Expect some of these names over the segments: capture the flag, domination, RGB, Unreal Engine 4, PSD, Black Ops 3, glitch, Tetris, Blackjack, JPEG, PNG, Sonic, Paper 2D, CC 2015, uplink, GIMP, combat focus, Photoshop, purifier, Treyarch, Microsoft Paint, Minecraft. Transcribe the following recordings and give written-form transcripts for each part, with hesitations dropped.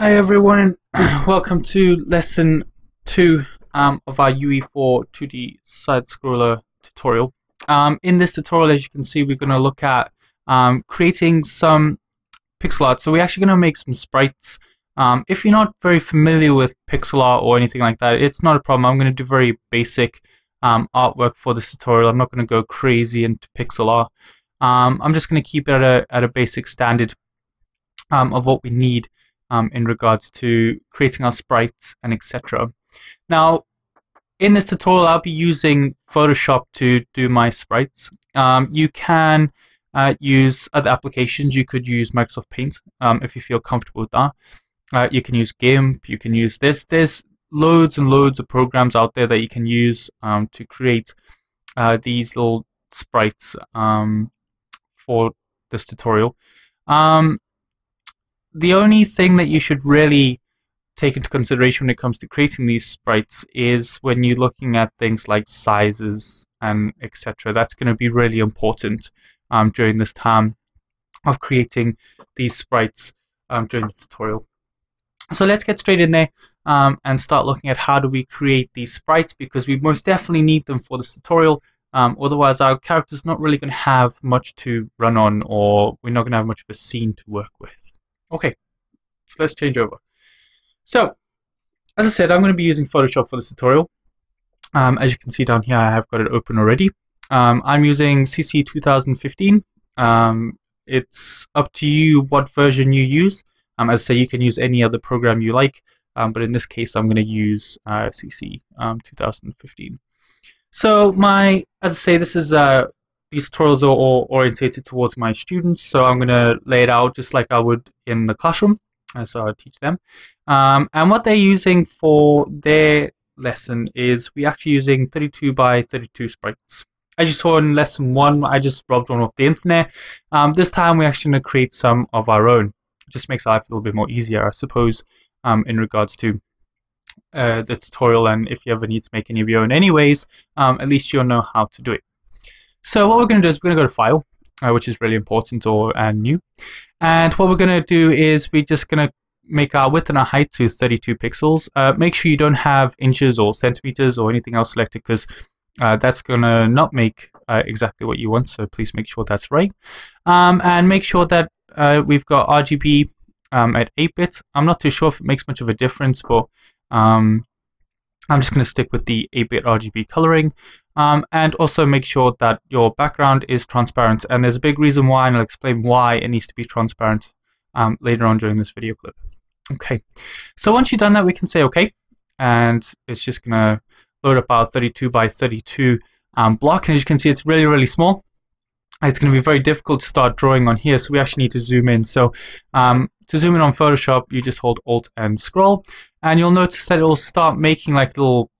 Hi everyone, welcome to lesson 2 of our UE4 2D side-scroller tutorial. In this tutorial, as you can see, we're going to look at creating some pixel art. So we're actually going to make some sprites. If you're not very familiar with pixel art or anything like that, it's not a problem. I'm going to do very basic artwork for this tutorial. I'm not going to go crazy into pixel art. I'm just going to keep it at a basic standard of what we need. In regards to creating our sprites and etc. Now, in this tutorial, I'll be using Photoshop to do my sprites. You can use other applications. You could use Microsoft Paint if you feel comfortable with that. You can use GIMP. You can use this. There's loads and loads of programs out there that you can use to create these little sprites for this tutorial. The only thing that you should really take into consideration when it comes to creating these sprites is when you're looking at things like sizes and etc. That's going to be really important during this time of creating these sprites during the tutorial. So let's get straight in there and start looking at how do we create these sprites, because we most definitely need them for this tutorial. Otherwise our character's not really going to have much to run on, or we're not going to have much of a scene to work with. Okay, so let's change over. So, as I said, I'm going to be using Photoshop for this tutorial. As you can see down here, I have got it open already. I'm using CC 2015. It's up to you what version you use. As I say, you can use any other program you like, but in this case, I'm going to use CC 2015. So, as I say, this is these tutorials are all orientated towards my students, so I'm going to lay it out just like I would in the classroom, so I'll teach them. And what they're using for their lesson is we're actually using 32 by 32 sprites. As you saw in lesson 1, I just robbed one off the internet. This time we're actually going to create some of our own. It just makes life a little bit more easier, I suppose, in regards to the tutorial, and if you ever need to make any of your own anyways, at least you'll know how to do it. So what we're going to do is we're going to go to File, which is really important, or New. And what we're going to do is we're just going to make our width and our height to 32 pixels. Make sure you don't have inches or centimeters or anything else selected, because that's going to not make exactly what you want. So please make sure that's right. And make sure that we've got RGB at 8 bits. I'm not too sure if it makes much of a difference, but I'm just going to stick with the 8-bit RGB coloring. And also make sure that your background is transparent. And there's a big reason why, and I'll explain why it needs to be transparent later on during this video clip. Okay, so once you've done that, we can say OK. And it's just going to load up our 32 by 32 block. And as you can see, it's really, really small. It's going to be very difficult to start drawing on here, so we actually need to zoom in. So to zoom in on Photoshop, you just hold Alt and scroll. And you'll notice that it will start making like little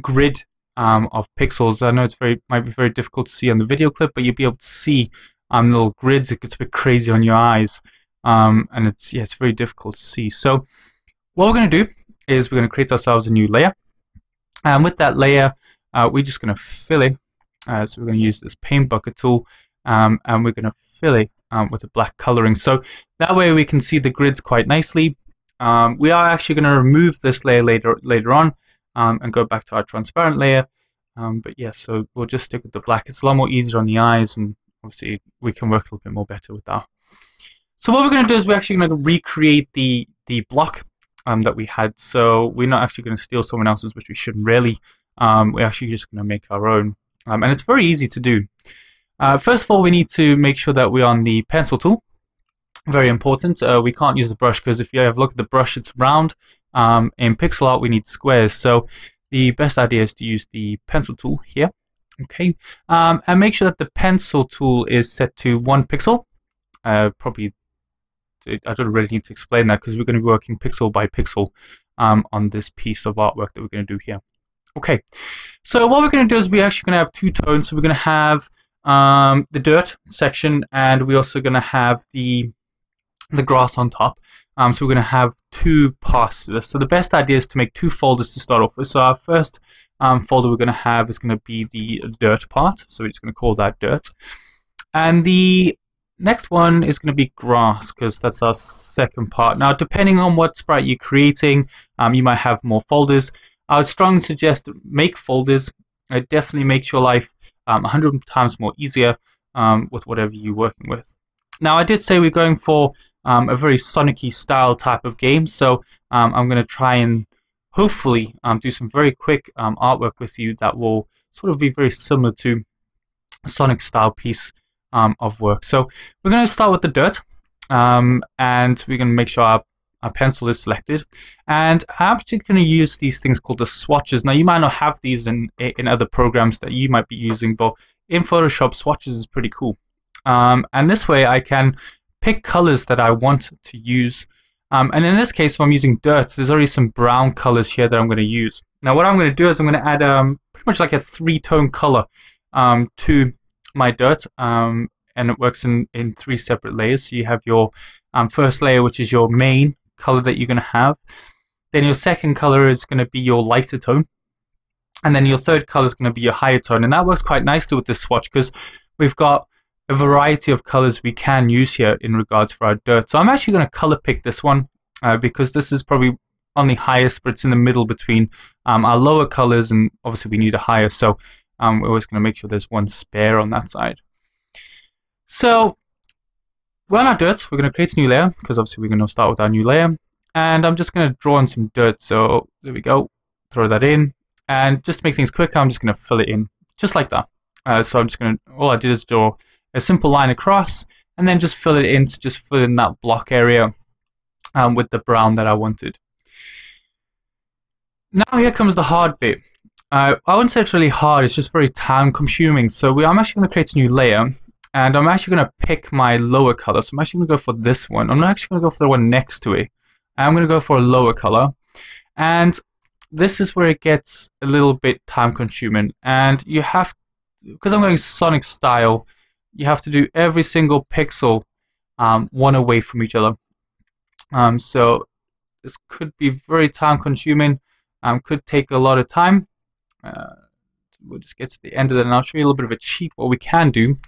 grid of pixels. I know it's might be very difficult to see on the video clip, but you'll be able to see little grids. It gets a bit crazy on your eyes, and it's very difficult to see. So what we're going to do is we're going to create ourselves a new layer, and with that layer, we're just going to fill it. So we're going to use this paint bucket tool, and we're going to fill it with a black coloring. So that way we can see the grids quite nicely. We are actually going to remove this layer later on. And go back to our transparent layer, but yes, so we'll just stick with the black. It's a lot more easier on the eyes, and obviously we can work a little bit more better with that. So what we're going to do is we're actually going to recreate the block that we had. So we're not actually going to steal someone else's, which we shouldn't really. We're actually just going to make our own, and it's very easy to do. First of all, we need to make sure that we're on the pencil tool. Very important. We can't use the brush, because if you have a look at the brush, it's round. In pixel art, we need squares, so the best idea is to use the pencil tool here. Okay, and make sure that the pencil tool is set to 1 pixel. Probably, I don't really need to explain that, because we're going to be working pixel by pixel on this piece of artwork that we're going to do here. Okay, so what we're going to do is we're actually going to have two tones. So we're going to have the dirt section, and we're also going to have the grass on top. So we're going to have two parts to this. So the best idea is to make two folders to start off with. So our first folder we're going to have is going to be the dirt part. So we're just going to call that dirt. And the Next one is going to be grass, because that's our second part. Now, depending on what sprite you're creating, you might have more folders. I would strongly suggest make folders. It definitely makes your life 100 times more easier with whatever you're working with. Now, I did say we're going for a very Sonic-y style type of game, so I'm going to try and hopefully do some very quick artwork with you that will sort of be very similar to a Sonic style piece of work. So we're going to start with the dirt, and we're going to make sure our pencil is selected, and I'm actually going to use these things called the swatches. Now, you might not have these in other programs that you might be using, but in Photoshop, swatches is pretty cool, and this way I can pick colors that I want to use, and in this case, if I'm using dirt, there's already some brown colors here that I'm going to use. Now, what I'm going to do is I'm going to add pretty much like a three-tone color to my dirt, and it works in three separate layers. So you have your first layer, which is your main color that you're going to have. Then your second color is going to be your lighter tone, and then your third color is going to be your higher tone. And that works quite nicely with this swatch, because we've got a variety of colors we can use here in regards for our dirt. So I'm actually going to color pick this one because this is probably on the highest, but it's in the middle between our lower colors, and obviously we need a higher, so we're always going to make sure there's one spare on that side. So we're on our dirt, we're going to create a new layer, because obviously we're going to start with our new layer, and I'm just going to draw in some dirt. So there we go, throw that in, and just to make things quicker, I'm just going to fill it in just like that. So I'm just going to, all I did is draw a simple line across and then just fill it in to just fill in that block area with the brown that I wanted. Now here comes the hard bit. I wouldn't say it's really hard, it's just very time consuming. So I'm actually going to create a new layer, and I'm actually going to pick my lower color. So I'm actually going to go for this one. I'm not actually going to go for the one next to it. I'm going to go for a lower color. And this is where it gets a little bit time consuming. And you have, because I'm going Sonic style, you have to do every single pixel one away from each other. So this could be very time consuming, could take a lot of time. We'll just get to the end of that, and I'll show you a little bit of a cheat what we can do.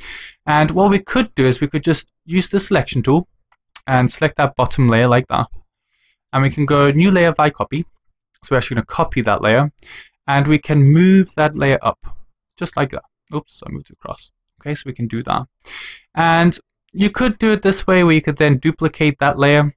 And what we could do is we could just use the selection tool and select that bottom layer like that, and we can go new layer by copy. So we're actually going to copy that layer, and we can move that layer up just like that. Oops, I moved it across. Okay, so we can do that, and you could do it this way where you could then duplicate that layer.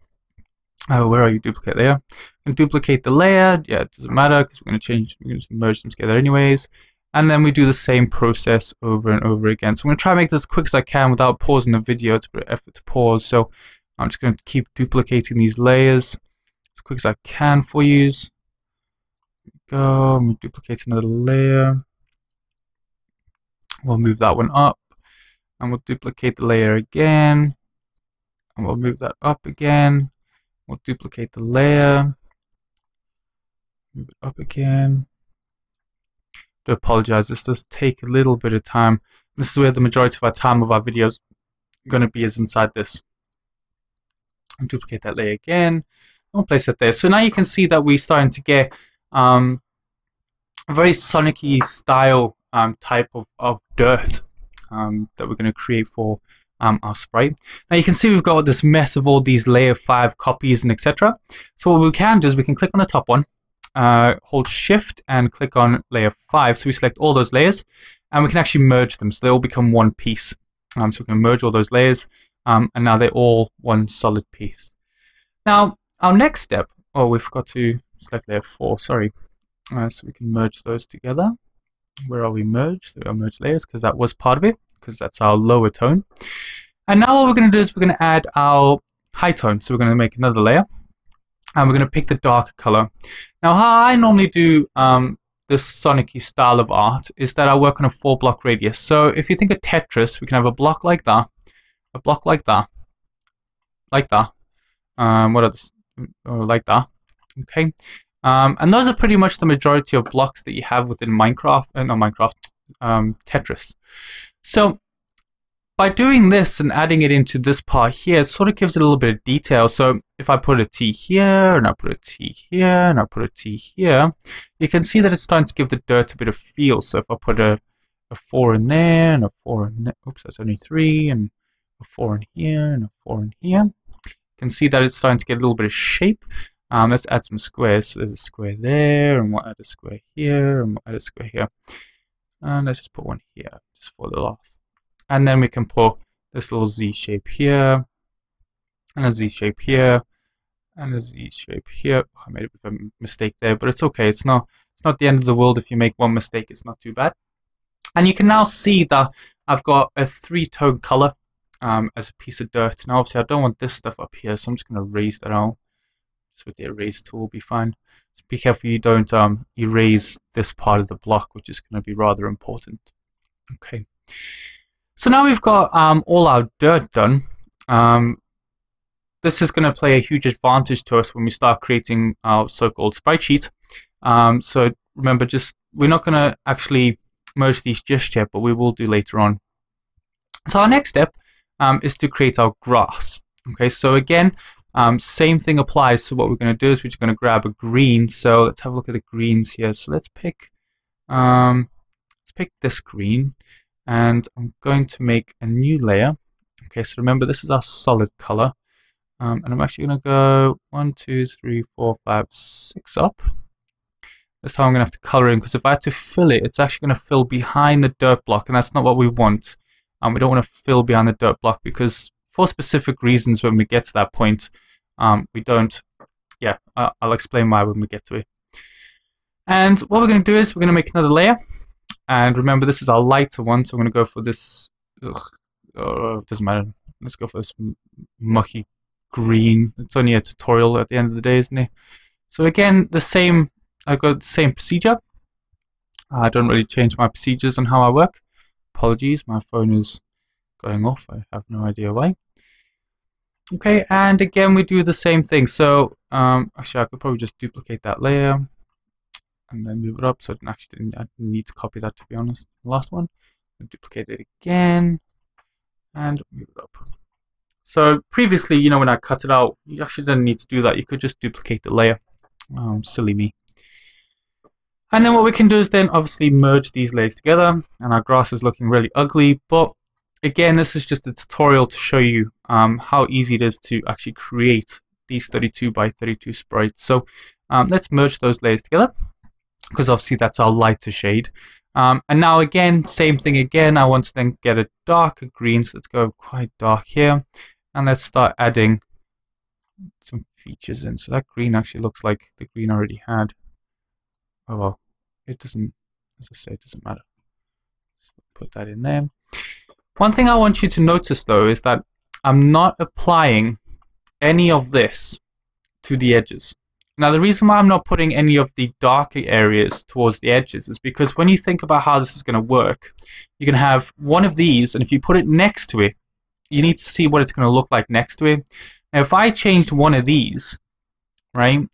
Oh, where are you? Duplicate layer, and duplicate the layer. Yeah, it doesn't matter because we're going to change, we're going to merge them together anyways. And then we do the same process over and over again. So I'm going to try and make this as quick as I can without pausing the video. It's a bit of effort to pause. So I'm just going to keep duplicating these layers as quick as I can for you. Go, I'm going to duplicate another layer. We'll move that one up, and we'll duplicate the layer again, and we'll move that up again. We'll duplicate the layer, move it up again. Do apologize, this does take a little bit of time. This is where the majority of our time of our videos going to be, is inside this. And duplicate that layer again. I'll place it there. So now you can see that we're starting to get a very Sonic-y style type of dirt that we're going to create for our sprite. Now you can see we've got this mess of all these layer 5 copies and etc. So what we can do is we can click on the top one, hold shift and click on layer 5, so we select all those layers, and we can actually merge them so they all become one piece. So we can merge all those layers, and now they're all one solid piece. Now our next step, oh, we forgot to select layer 4, sorry. So we can merge those together. Where are we merged? There are merge layers, because that was part of it, because that's our lower tone. And now what we're going to do is we're going to add our high tone. So we're going to make another layer, and we're going to pick the darker color. Now, how I normally do this Sonic-y style of art is that I work on a 4-block radius. So if you think of Tetris, we can have a block like that, a block like that, like that. What else? Oh, like that. Okay. And those are pretty much the majority of blocks that you have within Minecraft, Tetris. So by doing this and adding it into this part here, it sort of gives it a little bit of detail. So if I put a T here, and I put a T here, and I put a T here, you can see that it's starting to give the dirt a bit of feel. So if I put a 4 in there, and a 4 in there, oops, that's only 3, and a 4 in here, and a 4 in here. You can see that it's starting to get a little bit of shape. Let's add some squares. So there's a square there, and we'll add a square here, and we'll add a square here. And let's just put one here, just for the laugh. And then we can put this little Z shape here, and a Z shape here, and a Z shape here. Oh, I made a bit of a mistake there, but it's okay. It's not the end of the world if you make one mistake. It's not too bad. And you can now see that I've got a 3-tone color as a piece of dirt. Now, obviously, I don't want this stuff up here, so I'm just going to erase that out. Just with the erase tool will be fine. Just be careful you don't erase this part of the block, which is going to be rather important. Okay. So now we've got all our dirt done. This is going to play a huge advantage to us when we start creating our so-called spreadsheet. So remember, just we're not going to actually merge these just yet, but we will do later on. So our next step is to create our grass. Okay, so again, same thing applies. So what we're going to do is we're just going to grab a green. So let's have a look at the greens here. So let's pick this green, and I'm going to make a new layer. Okay, so remember this is our solid color, and I'm actually going to go 1, 2, 3, 4, 5, 6 up. That's how I'm going to have to color in, because if I had to fill it, it's actually going to fill behind the dirt block, and that's not what we want. We don't want to fill behind the dirt block because for specific reasons when we get to that point, we don't. Yeah, I'll explain why when we get to it. And what we're going to do is we're going to make another layer. And remember, this is our lighter one, so I'm going to go for this. It doesn't matter. Let's go for this mucky green. It's only a tutorial at the end of the day, isn't it? So again, the same. I've got the same procedure. I don't really change my procedures on how I work. Apologies, my phone is going off. I have no idea why. Okay, and again we do the same thing. So actually I could probably just duplicate that layer and then move it up. So I didn't need to copy that, to be honest. The last one, I'll duplicate it again and move it up. So previously, you know, when I cut it out, you actually didn't need to do that. You could just duplicate the layer. Silly me. And then what we can do is then obviously merge these layers together, and our grass is looking really ugly, but again this is just a tutorial to show you how easy it is to actually create these 32 by 32 sprites. So let's merge those layers together, because obviously that's our lighter shade. And now again, same thing again, I want to then get a darker green, so let's go quite dark here, and let's start adding some features in. So that green actually looks like the green I already had. Oh well, it doesn't, as I say, it doesn't matter. So put that in there. One thing I want you to notice though is that I'm not applying any of this to the edges. Now the reason why I'm not putting any of the darker areas towards the edges is because when you think about how this is going to work, you can have one of these, and if you put it next to it, you need to see what it's going to look like next to it. Now if I changed one of these, right,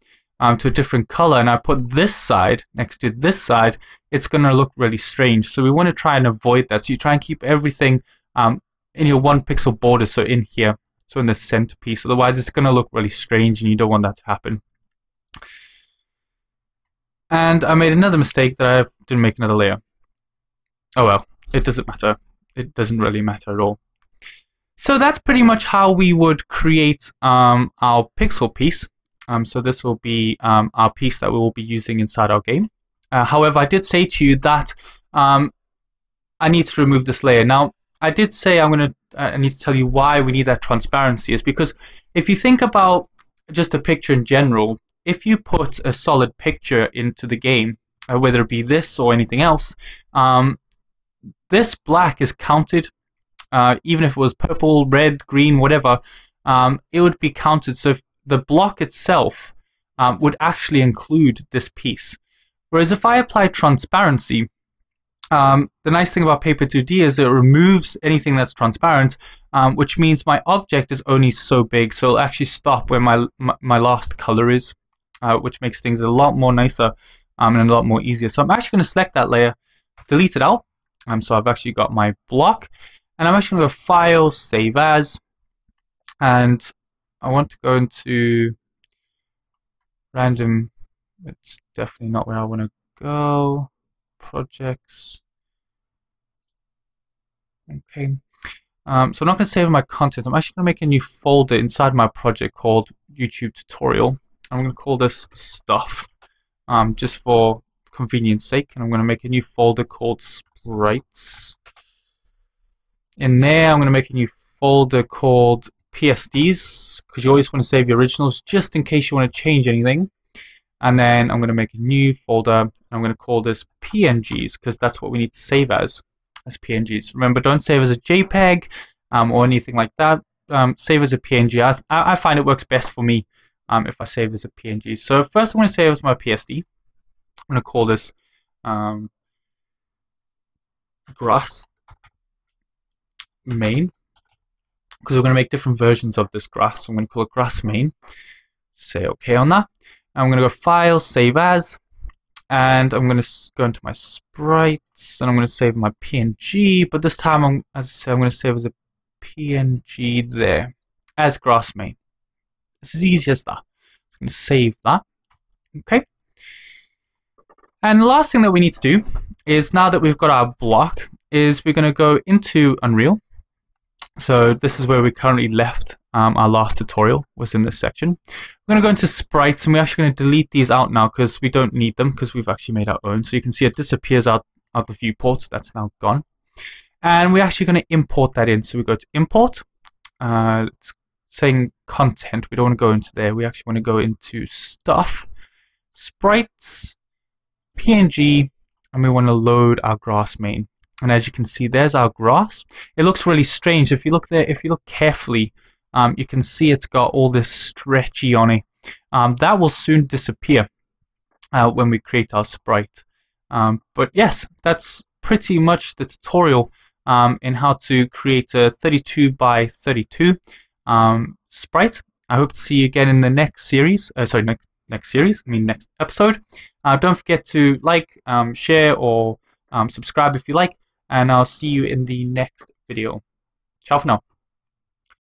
to a different color, and I put this side next to this side, it's going to look really strange. So we want to try and avoid that. So you try and keep everything in your 1 pixel border, so in here, so in the centerpiece. Otherwise, it's going to look really strange, and you don't want that to happen. And I made another mistake that I didn't make another layer. Oh well, it doesn't matter. It doesn't really matter at all. So that's pretty much how we would create our pixel piece. So this will be our piece that we will be using inside our game. However, I did say to you that I need to remove this layer. Now, I did say I need to tell you why we need that transparency. Is because if you think about just a picture in general, if you put a solid picture into the game, whether it be this or anything else, this black is counted. Even if it was purple, red, green, whatever, it would be counted. So if the block itself would actually include this piece. Whereas if I apply transparency, the nice thing about Paper 2D is it removes anything that's transparent, which means my object is only so big, so it'll actually stop where my last color is, which makes things a lot more nicer and a lot more easier. So I'm actually going to select that layer, delete it out. So I've actually got my block, and I'm actually going to go File, Save As, and I want to go into random. It's definitely not where I want to go. Projects. Okay. So I'm not going to save my content. I'm actually going to make a new folder inside my project called YouTube Tutorial. I'm going to call this Stuff, just for convenience sake. And I'm going to make a new folder called Sprites. In there, I'm going to make a new folder called PSDs, because you always want to save your originals just in case you want to change anything. And then I'm going to make a new folder, and I'm going to call this PNGs, because that's what we need to save as PNGs. Remember, don't save as a JPEG or anything like that. Save as a PNG. I find it works best for me if I save as a PNG. So first I'm going to save as my PSD. I'm going to call this grass main, because we're going to make different versions of this grass. I'm going to call it grass main. Say OK on that. I'm going to go File, Save As, and I'm going to go into my sprites, and I'm going to save my PNG, but this time, as I said, I'm going to save as a PNG there, as grass main. It's as easy as that. I'm going to save that. Okay. And the last thing that we need to do is, now that we've got our block, is we're going to go into Unreal. So this is where we currently left. Our last tutorial was in this section. We're going to go into sprites, and we're actually going to delete these out now because we don't need them, because we've actually made our own. So you can see it disappears out the viewport. So that's now gone. And we're actually going to import that in. So we go to import. It's saying content. We don't want to go into there. We actually want to go into stuff, sprites, PNG, and we want to load our grass main. And as you can see, there's our grass. It looks really strange. If you look there, if you look carefully, you can see it's got all this stretchy on it. That will soon disappear when we create our sprite. But yes, that's pretty much the tutorial in how to create a 32 by 32 sprite. I hope to see you again in the next series. Next episode. Don't forget to like, share, or subscribe if you like. And I'll see you in the next video. Ciao for now.